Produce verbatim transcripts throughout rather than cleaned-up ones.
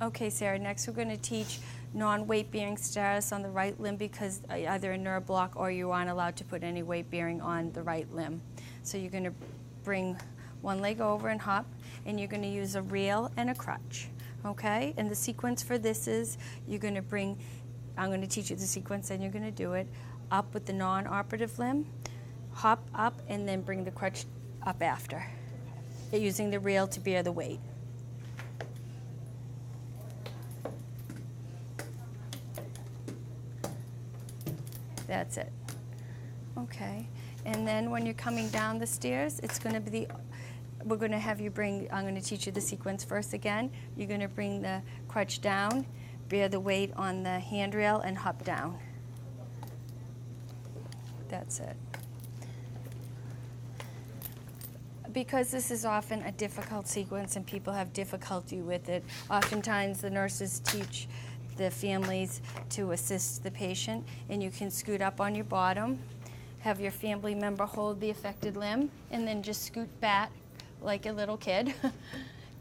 Okay, Sarah, next we're going to teach non-weight-bearing status on the right limb, because either a nerve block or you aren't allowed to put any weight-bearing on the right limb. So you're going to bring one leg over and hop, and you're going to use a rail and a crutch, okay? And the sequence for this is you're going to bring, I'm going to teach you the sequence, and you're going to do it up with the non-operative limb, hop up, and then bring the crutch up after, using the rail to bear the weight. That's it. Okay. And then when you're coming down the stairs, it's going to be the, we're going to have you bring, I'm going to teach you the sequence first again. You're going to bring the crutch down, bear the weight on the handrail, and hop down. That's it. Because this is often a difficult sequence and people have difficulty with it, oftentimes the nurses teach the families to assist the patient, and you can scoot up on your bottom, have your family member hold the affected limb, and then just scoot back like a little kid.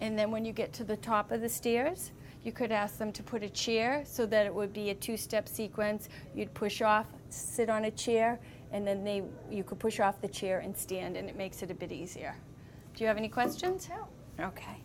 And then when you get to the top of the stairs, you could ask them to put a chair so that it would be a two-step sequence. You'd push off, sit on a chair, and then they you could push off the chair and stand, and it makes it a bit easier. Do you have any questions? No. Okay.